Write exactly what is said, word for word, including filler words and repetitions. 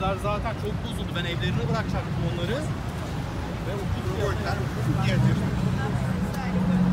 Kızlar zaten çok bozuldu. Ben evlerini bırakacaktım onları. Ve okul